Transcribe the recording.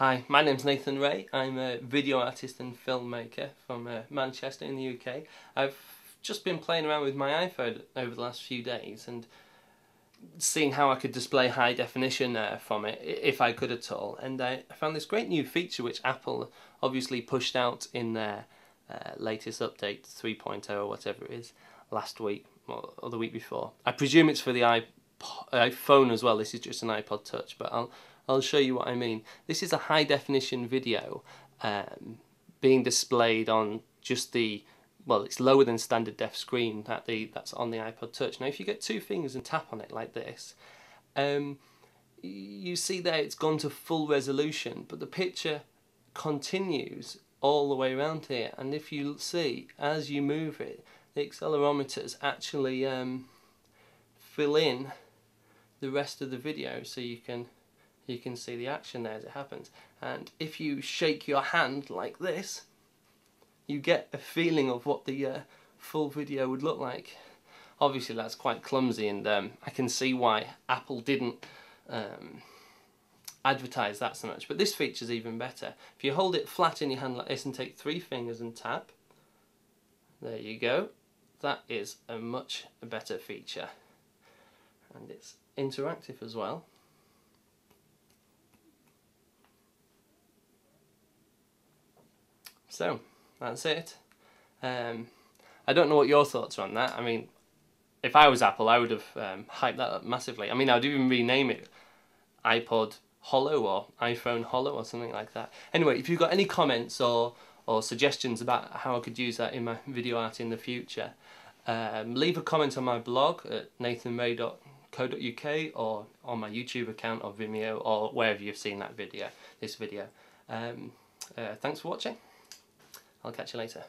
Hi, my name's Nathan Ray. I'm a video artist and filmmaker from Manchester in the UK. I've just been playing around with my iPhone over the last few days and seeing how I could display high definition from it, if I could at all. And I found this great new feature which Apple obviously pushed out in their latest update, 3.0 or whatever it is, last week or the week before. I presume it's for the iPhone as well. This is just an iPod Touch, but I'll show you what I mean. This is a high definition video being displayed on just the, well, it's lower than standard def screen that's on the iPod Touch. Now if you get two fingers and tap on it like this, you see there it's gone to full resolution, but the picture continues all the way around here, and if you see, as you move it, the accelerometers actually fill in the rest of the video, so you can see the action there as it happens. And if you shake your hand like this, you get a feeling of what the full video would look like. Obviously that's quite clumsy, and I can see why Apple didn't advertise that so much, but this feature's even better. If you hold it flat in your hand like this and take three fingers and tap, there you go. That is a much better feature. And it's interactive as well. So that's it. I don't know what your thoughts are on that. I mean, if I was Apple, I would have hyped that up massively. I mean, I would even rename it iPod Hollow or iPhone Hollow or something like that. Anyway, if you've got any comments or suggestions about how I could use that in my video art in the future, leave a comment on my blog at nathanray.co.uk or on my YouTube account or Vimeo or wherever you've seen that video, this video. Thanks for watching. I'll catch you later.